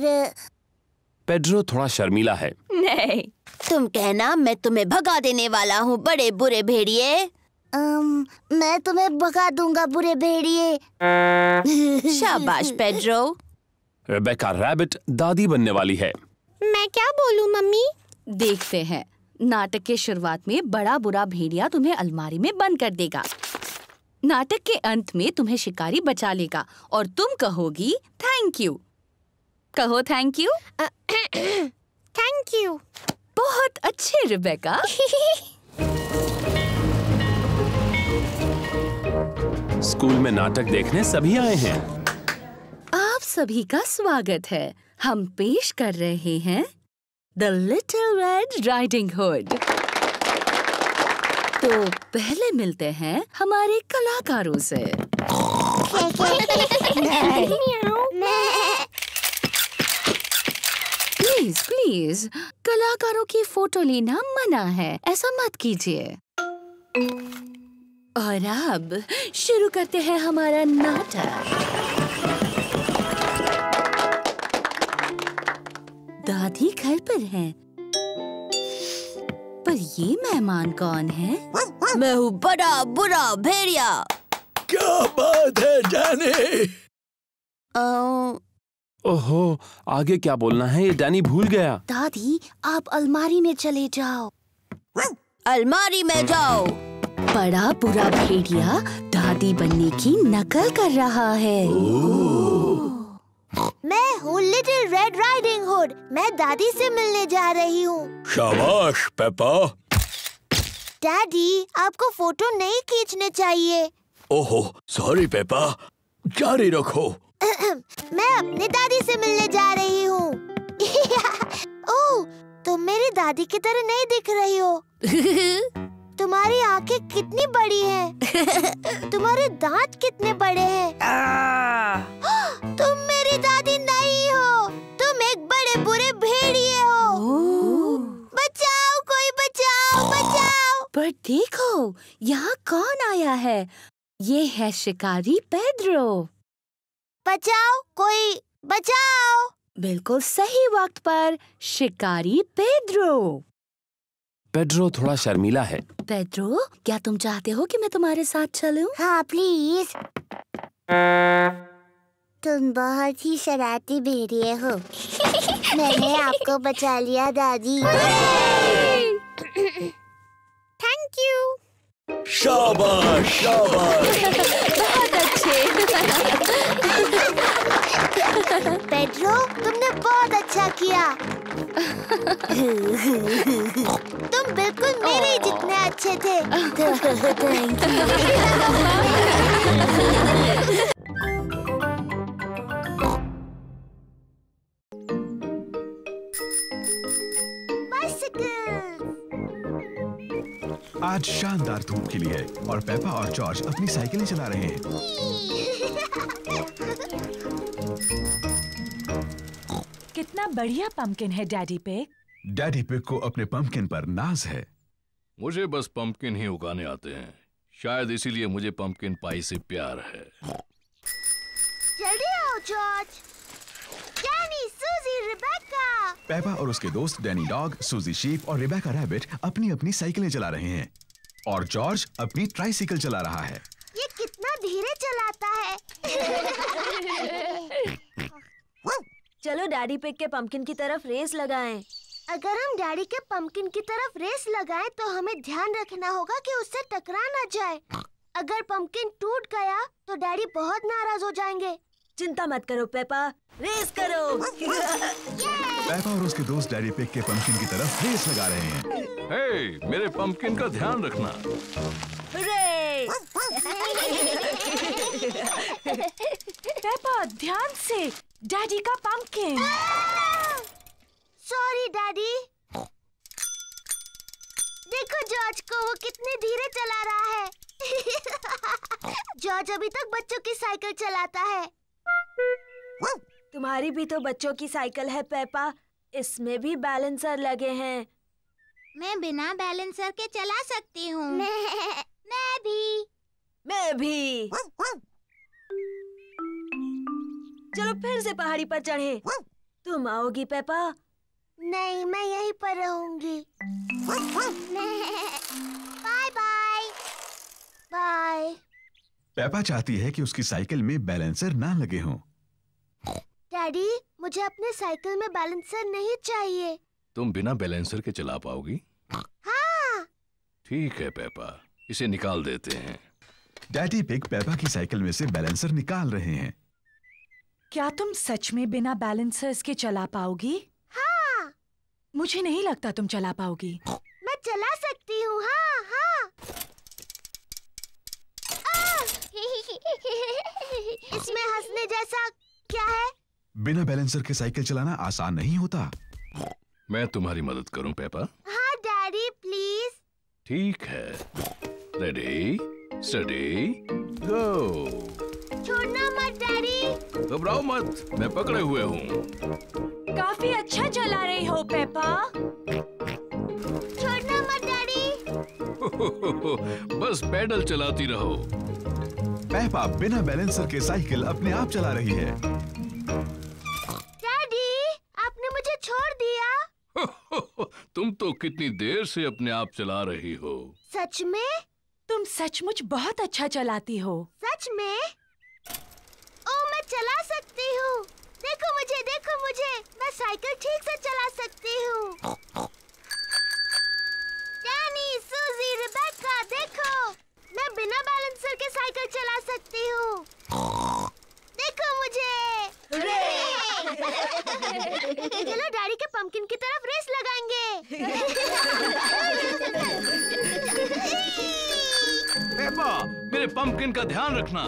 पेड्रो थोड़ा शर्मीला है। नहीं, तुम कहना मैं तुम्हें भगा देने वाला हूँ बड़े बुरे भेड़िए। मैं तुम्हें भगा दूंगा बुरे भेड़िए। शाबाश पेड्रो। रेबेका रैबिट दादी बनने वाली है। मैं क्या बोलूं मम्मी? देखते हैं। नाटक के शुरुआत में बड़ा बुरा भेड़िया तुम्हें अलमारी में बंद कर देगा। नाटक के अंत में तुम्हें शिकारी बचा लेगा और तुम कहोगी थैंक यू। कहो थैंक यू। Thank you. बहुत अच्छे रेबेका। स्कूल में नाटक देखने सभी आए हैं। आप सभी का स्वागत है। हम पेश कर रहे हैं the Little red riding Hood. तो पहले मिलते हैं हमारे कलाकारों से। प्लीज प्लीज, कलाकारों की फोटो लेना मना है, ऐसा मत कीजिए। और अब शुरू करते हैं हमारा नाटक। दादी घर पर हैं, पर ये मेहमान कौन है? मैं हूँ बड़ा बुरा भेड़िया। क्या बात है डैनी? ओहो, आगे क्या बोलना है ये डैनी भूल गया। दादी, आप अलमारी में चले जाओ। अलमारी में जाओ। बड़ा बुरा भेड़िया दादी बनने की नकल कर रहा है। ओह। मैं हूँ लिटिल रेड राइडिंग हुड। मैं दादी से मिलने जा रही हूँ। शाबाश पेप्पा। डैडी, आपको फोटो नहीं खींचने चाहिए। ओहो, सॉरी पेप्पा, जारी रखो। मैं अपने दादी से मिलने जा रही हूँ। ओह, तुम मेरी दादी की तरह नहीं दिख रही हो। तुम्हारी आंखें कितनी बड़ी हैं? तुम्हारे दांत कितने बड़े हैं? तुम मेरी दादी नहीं हो, तुम एक बड़े बुरे भेड़िए हो। बचाओ, कोई बचाओ, बचाओ। पर देखो यहाँ कौन आया है, ये है शिकारी पेड्रो। बचाओ, कोई बचाओ। बिल्कुल सही वक्त पर शिकारी पेड्रो। पेड्रो थोड़ा शर्मीला है। पेड्रो, क्या तुम चाहते हो कि मैं तुम्हारे साथ चलूं? हाँ प्लीज। तुम बहुत ही शरारती भेड़िए हो। मैंने आपको बचा लिया दादी। Thank you. शाबाश शाबाश। बहुत अच्छे। पेड्रो, तुमने बहुत अच्छा किया। तुम बिल्कुल मेरे जितने अच्छे थे। Thank you. आज शानदार धूप खिली है और पेपा और जॉर्ज अपनी साइकिलें चला रहे हैं। कितना बढ़िया पंपकिन है डैडी पिग। डैडी पिग को अपने पंपकिन पर नाज है। मुझे बस पंपकिन ही उगाने आते हैं, शायद इसीलिए मुझे पंपकिन पाई से प्यार है। जल्दी आओ George. Danny, Suzy, Rebecca. Peppa और उसके दोस्त डैनी डॉग, सूजी शीप और रिबेका रैबिट अपनी अपनी साइकिलें चला रहे हैं और जॉर्ज अपनी ट्राईसाइकिल चला रहा है। ये कितना धीरे चलाता है। चलो डैडी पिग के पंपकिन की तरफ रेस लगाएं। अगर हम डैडी के पंपकिन की तरफ रेस लगाएं तो हमें ध्यान रखना होगा कि उससे टकरा ना जाए। अगर पंपकिन टूट गया तो डैडी बहुत नाराज हो जाएंगे। चिंता मत करो पेपा, रेस करो। पेपा और उसके दोस्त डैडी पिग के पंपकिन की तरफ रेस लगा रहे हैं। हे, मेरे पंपकिन का ध्यान रखना। पेपा, ध्यान से, डैडी का पंपकिन। Sorry daddy. देखो जॉर्ज को, वो कितने धीरे चला रहा है। जॉर्ज अभी तक बच्चों की साइकिल चलाता है। तुम्हारी भी तो बच्चों की साइकिल है पेपा, इसमें भी बैलेंसर लगे हैं। मैं बिना बैलेंसर के चला सकती हूँ। मैं मैं भी मैं भी चलो फिर से पहाड़ी पर चढ़े। तुम आओगी पेपा? नहीं, मैं यहीं पर रहूंगी। Bye bye bye. पेपा चाहती है कि उसकी साइकिल में बैलेंसर ना लगे हों। डैडी, मुझे अपने साइकिल में बैलेंसर नहीं चाहिए। तुम बिना बैलेंसर के चला पाओगी? हाँ। ठीक है पेपा, इसे निकाल देते हैं। डैडी पिग पेपा की साइकिल में से बैलेंसर निकाल रहे हैं। क्या तुम सच में बिना बैलेंसर्स के चला पाओगी? हाँ। मुझे नहीं लगता तुम चला पाओगी। मैं चला सकती हूँ। हाँ हाँ। इसमें हंसने जैसा क्या है? बिना बैलेंसर के साइकिल चलाना आसान नहीं होता। मैं तुम्हारी मदद करूँ पेपा? हाँ डैडी प्लीज। ठीक है। Ready steady go. छोड़ना मत डैडी। घबराओ मत, मैं पकड़े हुए हूँ। काफी अच्छा चला रही हो पेपा। छोड़ना मत डैडी। बस पैडल चलाती रहो। पेपा बिना बैलेंसर के साइकिल अपने आप चला रही है। डैडी, आपने मुझे छोड़ दिया। तुम तो कितनी देर से अपने आप चला रही हो। सच में? तुम सचमुच बहुत अच्छा चलाती हो। सच में? ओ, मैं चला सकती हूँ। देखो मुझे, देखो मुझे, मैं साइकिल ठीक से चला सकती हूँ। डैनी, सूजी, रिबेका, देखो मैं बिना बैलेंसर के साइकिल चला सकती हूँ। देखो मुझे। चलो डैडी के पंपकिन की तरफ रेस लगाएंगे। पेपा, मेरे पंपकिन का ध्यान रखना।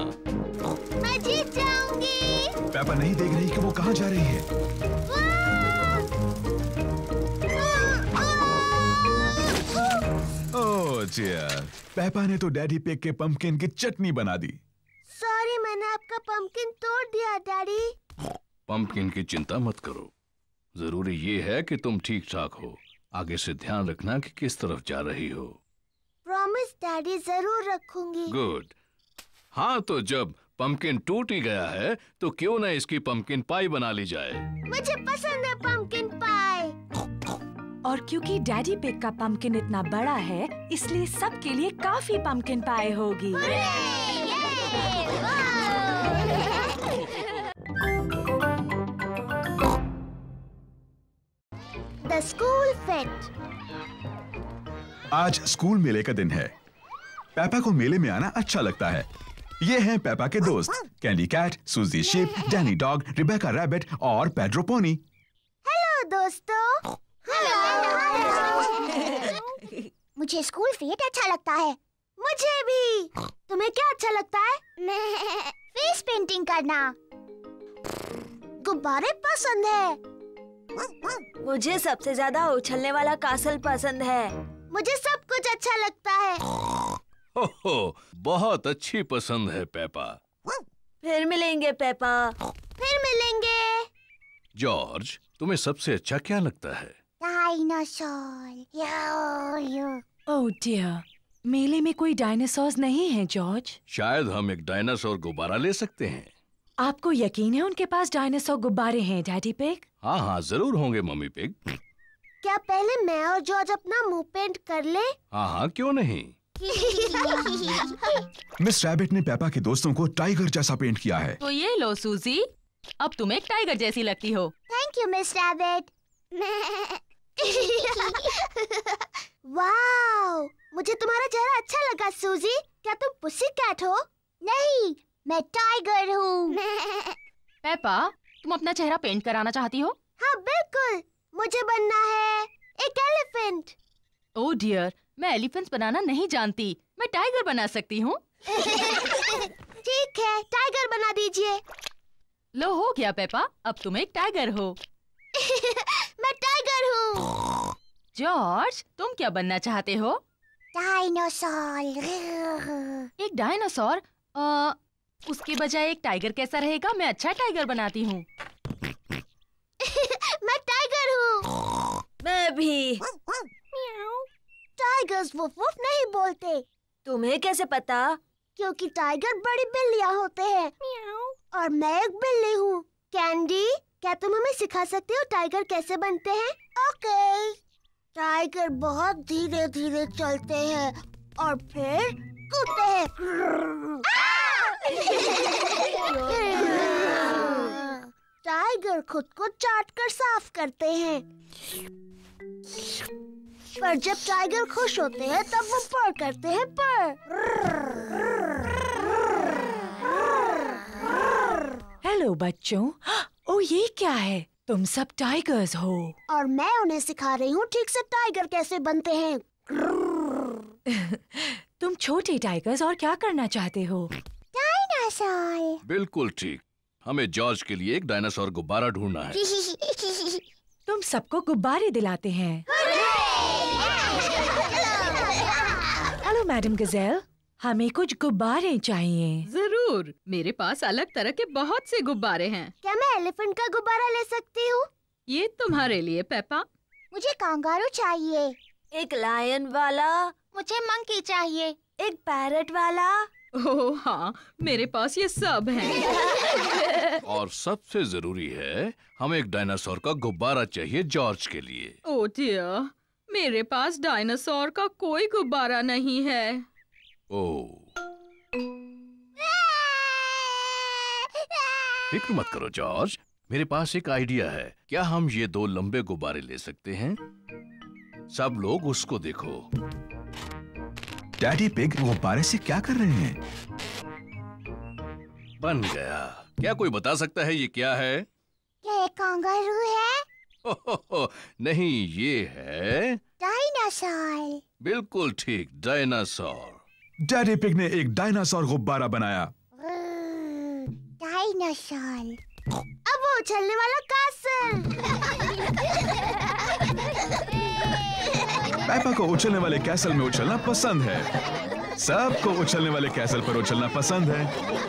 मैं जाऊंगी। पापा नहीं देख रही कि वो कहाँ जा रही है। ओह डियर, पापा ने तो डैडी पिग के पंपकिन की चटनी बना दी। सॉरी, मैंने आपका पंपकिन तोड़ दिया डैडी। पंपकिन की चिंता मत करो, जरूरी ये है कि तुम ठीक ठाक हो। आगे से ध्यान रखना कि किस तरफ जा रही हो। प्रॉमिस डैडी, जरूर रखूंगी। गुड। हाँ तो जब पंपकिन टूट ही गया है तो क्यों ना इसकी पंपकिन पाई बना ली जाए। मुझे पसंद है पंपकिन पाई। और क्योंकि डैडी पिग का पंपकिन इतना बड़ा है इसलिए सबके लिए काफी पंपकिन पाई होगी। The school fete। आज स्कूल मेले का दिन है। पैपा को मेले में आना अच्छा लगता है। ये हैं पैपा के दोस्त Candy Cat, Suzy Sheep, Danny Dog, Rebecca Rabbit और पेड्रो पोनी। हेलो दोस्तों। हेलो। मुझे स्कूल फेट अच्छा लगता है। मुझे भी। तुम्हें क्या अच्छा लगता है? फेस पेंटिंग करना। गुब्बारे पसंद है। मुझे सबसे ज्यादा उछलने वाला कासल पसंद है। मुझे सब कुछ अच्छा लगता है। हो हो, बहुत अच्छी पसंद है पेपा। फिर मिलेंगे पेपा। फिर मिलेंगे। जॉर्ज, तुम्हें सबसे अच्छा क्या लगता है? डायनासोर। ओह डियर, मेले में कोई डायनासोर नहीं है जॉर्ज। शायद हम एक डायनासोर गुब्बारा ले सकते हैं। आपको यकीन है उनके पास डायनासोर गुब्बारे हैं डैडी पिग? हाँ हाँ, जरूर होंगे मम्मी पिग। क्या पहले मैं और जॉर्ज अपना मुंह पेंट कर ले? हाँ हाँ, क्यों नहीं। मिस रैबिट ने पेपा के दोस्तों को टाइगर जैसा पेंट किया है। तो ये लो सूजी, अब तुम एक टाइगर जैसी लगती हो। Thank you miss Rabbit. वाह, मुझे तुम्हारा चेहरा अच्छा लगा सूजी। क्या तुम पुसी कैट हो? नहीं, मैं टाइगर हूँ। पेपा, तुम अपना चेहरा पेंट कराना चाहती हो? हाँ बिल्कुल, मुझे बनना है एक एलिफेंट। ओह डियर, मैं एलिफेंट बनाना नहीं जानती। मैं टाइगर बना सकती हूँ। ठीक है, टाइगर बना दीजिए। लो हो गया पेपा, अब तुम एक टाइगर हो। मैं टाइगर हूँ। जॉर्ज, तुम क्या बनना चाहते हो? डायनासोर। एक डायनासोर आ... उसके बजाय एक टाइगर कैसा रहेगा? मैं अच्छा टाइगर बनाती हूँ। मैं टाइगर हूँ। मैं भी। टाइगर्स वुफ वुफ नहीं बोलते। तुम्हें कैसे पता? क्योंकि टाइगर बड़ी बिल्लियाँ होते हैं। और मैं एक बिल्ली हूँ। कैंडी, क्या तुम हमें सिखा सकते हो टाइगर कैसे बनते हैं? ओके। टाइगर बहुत धीरे धीरे चलते हैं और फिर कूदते हैं। टाइगर खुद को चाट कर साफ करते हैं, पर जब टाइगर खुश होते हैं तब वो पर करते हैं पर। हेलो बच्चों, ओ ये क्या है? तुम सब टाइगर्स हो। और मैं उन्हें सिखा रही हूँ ठीक से टाइगर कैसे बनते हैं। तुम छोटे टाइगर्स और क्या करना चाहते हो? डायनासोर। बिल्कुल ठीक, हमें जॉर्ज के लिए एक डायनासोर गुब्बारा ढूंढना है। तुम सबको गुब्बारे दिलाते हैं। हेलो मैडम गजेल, हमें कुछ गुब्बारे चाहिए। जरूर, मेरे पास अलग तरह के बहुत से गुब्बारे हैं। क्या मैं एलिफेंट का गुब्बारा ले सकती हूँ? ये तुम्हारे लिए पेपा। मुझे कांगारू चाहिए। एक लायन वाला। मुझे मंकी चाहिए। एक पैरट वाला। ओह हाँ, मेरे पास ये सब हैं। और सबसे जरूरी है, हमें एक डायनासोर का गुब्बारा चाहिए जॉर्ज के लिए। ओह डियर, मेरे पास डायनासोर का कोई गुब्बारा नहीं है। ओह। फिक्र मत करो जॉर्ज, मेरे पास एक आइडिया है। क्या हम ये दो लंबे गुब्बारे ले सकते हैं? सब लोग उसको देखो। डैडी पिग गुब्बारे से क्या कर रहे हैं? बन गया। क्या कोई बता सकता है ये क्या है? ये कांगारू है? हो हो हो, नहीं, ये है डायनासोर। बिल्कुल ठीक, डायनासोर। डैडी पिग ने एक डायनासोर गुब्बारा बनाया। डायनासोर। अब वो उछलने वाला कैसल। पैपा को उछलने वाले कैसल में उछलना पसंद है। सबको उछलने वाले कैसल पर उछलना पसंद है।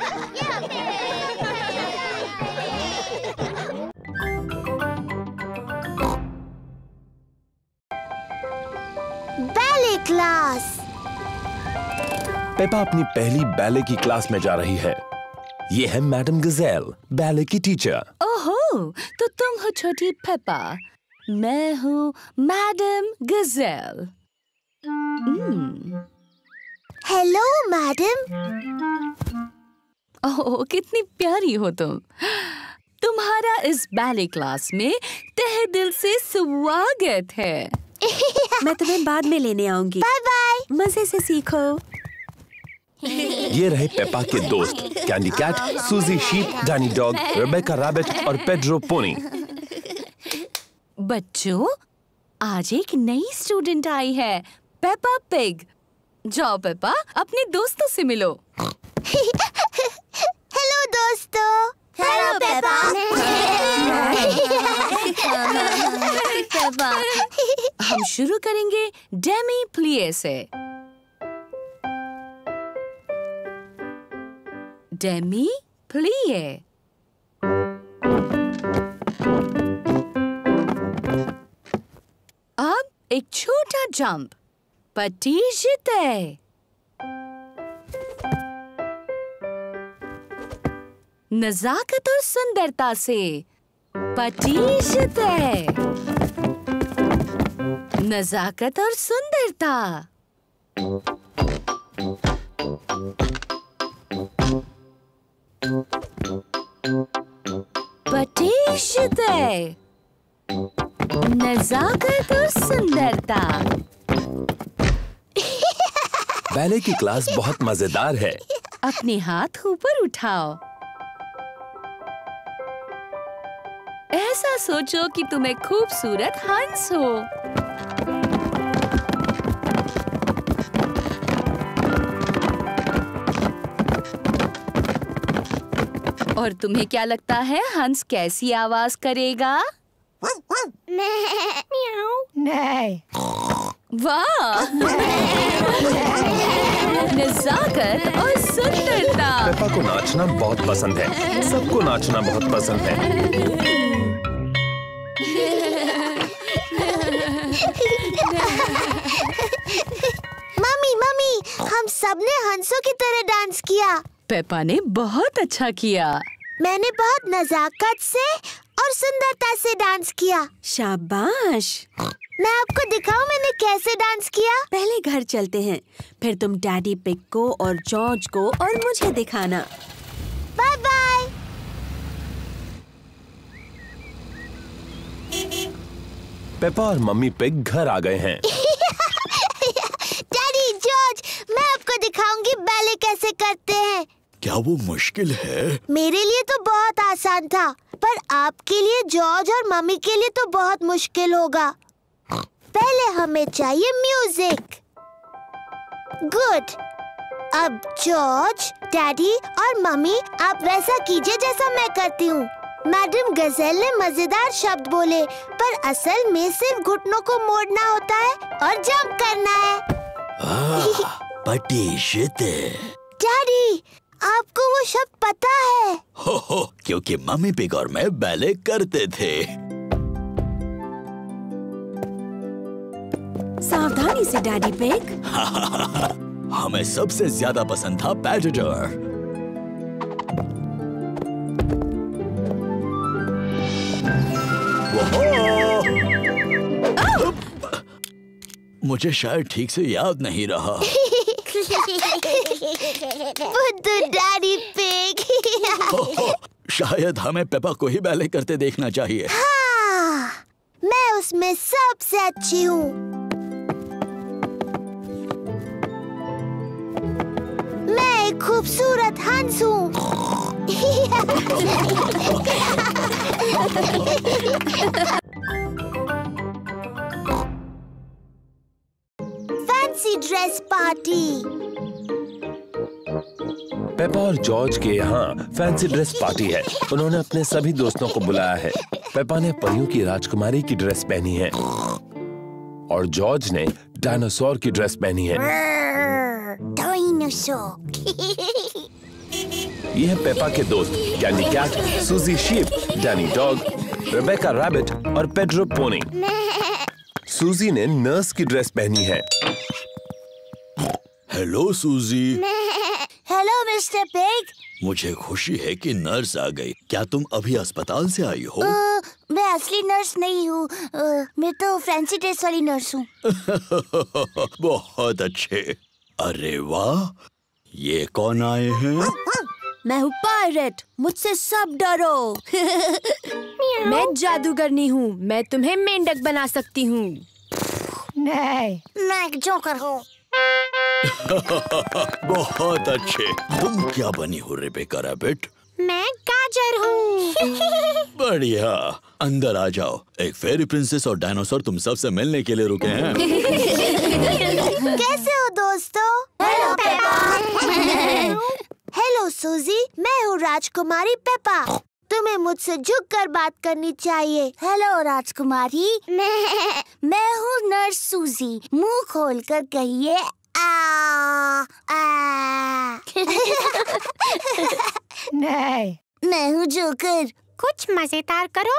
क्लास। पेपा अपनी पहली बैले की क्लास में जा रही है। ये है मैडम गजेल, बैले की टीचर। ओहो, तो तुम हो छोटी पेपा। मैं हूँ मैडम गजेल। Hello madam. ओह, कितनी प्यारी हो तुम। तुम्हारा इस बैले क्लास में तहे दिल से स्वागत है। मैं तुम्हें बाद में लेने आऊंगी। Bye bye. मजे से सीखो। ये रहे पेपा के दोस्त Candy Cat, Suzy Sheep, Danny Dog, Rebecca Rabbit और पेड्रो पोनी। बच्चों, आज एक नई स्टूडेंट आई है, पेपा पिग। जाओ पेपा, अपने दोस्तों से मिलो। हेलो दोस्तों। Hello Peppa. हम शुरू करेंगे डेमी प्लिए से। Demi plie. अब एक छोटा जंप, पट्टी जीते। नजाकत और सुंदरता से पट्टी जीते। नजाकत और सुंदरता। पटीशते। नजाकत और सुंदरता। बैले की क्लास बहुत मजेदार है। अपने हाथ ऊपर उठाओ। ऐसा सोचो कि तुम्हें खूबसूरत हंस हो। और तुम्हें क्या लगता है हंस कैसी आवाज करेगा? नहीं। वाह! नजाकत और सुंदरता। पेपा को नाचना बहुत पसंद है। सबको नाचना बहुत पसंद है। मम्मी मम्मी, हम सबने हंसों की तरह डांस किया। पेपा ने बहुत अच्छा किया। मैंने बहुत नजाकत से और सुंदरता से डांस किया। शाबाश। मैं आपको दिखाऊं मैंने कैसे डांस किया? पहले घर चलते हैं, फिर तुम डैडी पिग को और जॉर्ज को और मुझे दिखाना। Bye bye. पेपा और मम्मी पिग घर आ गए हैं। डैडी, जॉर्ज, मैं आपको दिखाऊंगी बैले कैसे करते हैं। क्या वो मुश्किल है? मेरे लिए तो बहुत आसान था, पर आपके लिए, जॉर्ज और मम्मी के लिए तो बहुत मुश्किल होगा। पहले हमें चाहिए म्यूजिक। गुड। अब जॉर्ज, डैडी और मम्मी, आप वैसा कीजिए जैसा मैं करती हूँ। मैडम गजेल ने मजेदार शब्द बोले, पर असल में सिर्फ घुटनों को मोड़ना होता है और जंप करना है। डैडी, आपको वो शब्द पता है? हो हो, क्योंकि मम्मी पिग और मैं बैले करते थे। सावधानी से डैडी पिग। हमें सबसे ज्यादा पसंद था पैडर। मुझे शायद ठीक से याद नहीं रहा। बुद्धू डैडी पिग। शायद हमें पेपा को ही बैले करते देखना चाहिए। हाँ, मैं उसमें सबसे अच्छी हूँ। मैं एक खूबसूरत हंस हूँ। Dress party. पेपा और जॉर्ज के यहाँ फैंसी ड्रेस पार्टी है। उन्होंने अपने सभी दोस्तों को बुलाया है। पेपा ने परियों की राजकुमारी की ड्रेस पहनी है और जॉर्ज ने डायनासोर की ड्रेस पहनी है। ये हैं पेपा के दोस्त Candy Cat, Suzy Sheep, Danny Dog, Rebecca Rabbit और पेड्रो पोनी। सूजी ने नर्स की ड्रेस पहनी है। Hello Suzy. Hello mister pig. मुझे खुशी है कि नर्स आ गई। क्या तुम अभी अस्पताल से आई हो? आ, मैं असली नर्स नहीं हूँ। मैं तो फैंसी ड्रेस वाली नर्स हूँ। बहुत अच्छे। अरे वाह, ये कौन आए हैं? मैं हूँ पायरेट, मुझसे सब डरो। मैं जादूगरनी हूँ, मैं तुम्हें मेंढक बना सकती हूँ। नहीं, मैं एक जोकर हूँ। बहुत अच्छे। तुम क्या बनी हो रेबेका रैबिट? मैं गाजर हूँ। बढ़िया, अंदर आ जाओ। एक फेरी प्रिंसेस और डायनासोर तुम सबसे मिलने के लिए रुके हैं। कैसे हो दोस्तों? Hello Peppa. हेलो सूजी, मैं हूँ राजकुमारी पेपा। तुम्हें मुझसे झुक कर बात करनी चाहिए। हेलो राजकुमारी। मैं मैं हूँ नर्स सूजी। मुंह खोल कर कहिए आ, आ। नहीं, मैं हूँ जोकर। कुछ मजेदार करो।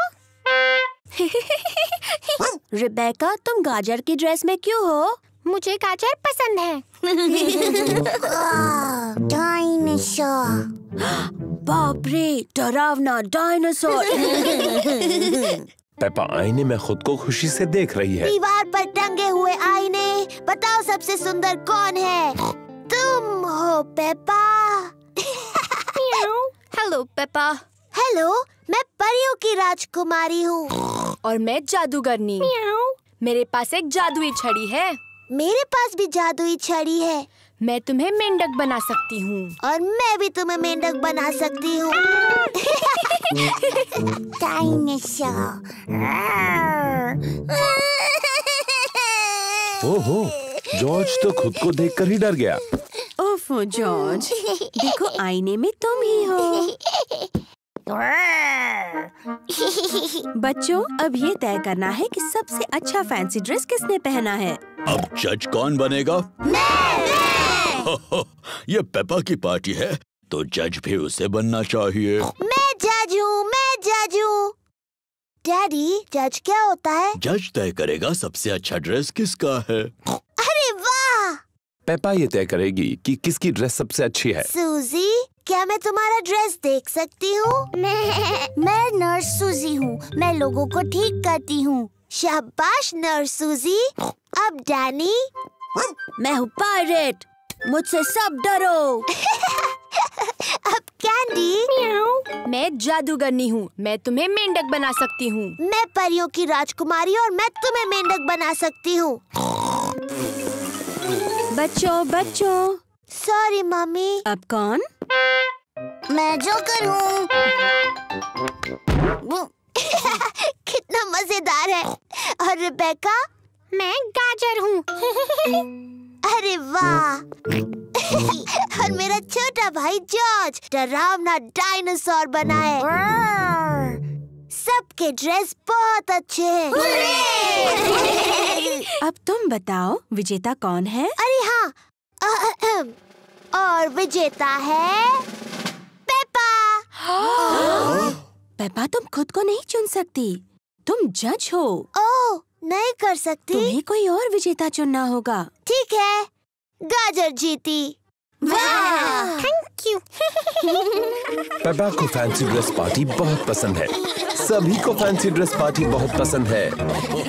रेबेका, तुम गाजर की ड्रेस में क्यों हो? मुझे गाजर पसंद है। डायनासोर। बाप रे, डरावना डायनासोर। पेपा आईने में खुद को खुशी से देख रही है। दीवार पर टंगे हुए आईने, बताओ सबसे सुंदर कौन है? तुम हो पेपा। Hello Peppa. हेलो, मैं परियों की राजकुमारी हूँ। और मैं जादूगरनी। मेरे पास एक जादुई छड़ी है। मेरे पास भी जादुई छड़ी है। मैं तुम्हें मेंढक बना सकती हूँ। और मैं भी तुम्हें मेंढक बना सकती हूँ। डायनासोर। ओहो, जॉर्ज तो खुद को देखकर ही डर गया। ओफो जॉर्ज, देखो आईने में तुम ही हो। बच्चों, अब ये तय करना है कि सबसे अच्छा फैंसी ड्रेस किसने पहना है। अब जज कौन बनेगा? मैं! हो, हो, ये पेपा की पार्टी है तो जज भी उसे बनना चाहिए। मैं जज हूँ, मैं जज हूँ। डैडी, जज क्या होता है? जज तय करेगा सबसे अच्छा ड्रेस किसका है। अरे वाह! पेपा ये तय करेगी कि किसकी ड्रेस सबसे अच्छी है। सूजी, क्या मैं तुम्हारा ड्रेस देख सकती हूँ? मैं मैं नर्स सूजी हूँ। मैं लोगों को ठीक करती हूँ। शाबाश नर्स सूजी। अब डैनी। मैं हूँ पायरेट, मुझसे सब डरो। अब कैंडी। मैं जादूगरनी हूँ, मैं तुम्हें मेंढक बना सकती हूँ। मैं परियों की राजकुमारी और मैं तुम्हें मेंढक बना सकती हूँ। बच्चों बच्चों। Sorry mummy. अब कौन? मैं जोकर हूँ। कितना मजेदार है। और रेबेका? मैं गाजर हूँ। अरे वाह। और मेरा छोटा भाई जॉर्ज डरावना डायनासोर बना है। सबके ड्रेस बहुत अच्छे हैं। अब तुम बताओ विजेता कौन है? अरे हाँ, और विजेता है पेपा। हाँ। पेपा, तुम खुद को नहीं चुन सकती, तुम जज हो। ओह, नहीं कर सकती। तुम्हें कोई और विजेता चुनना होगा। ठीक है, गाजर जीती। वाह, थैंक यू। पेपा को फैंसी ड्रेस पार्टी बहुत पसंद है। सभी को फैंसी ड्रेस पार्टी बहुत पसंद है।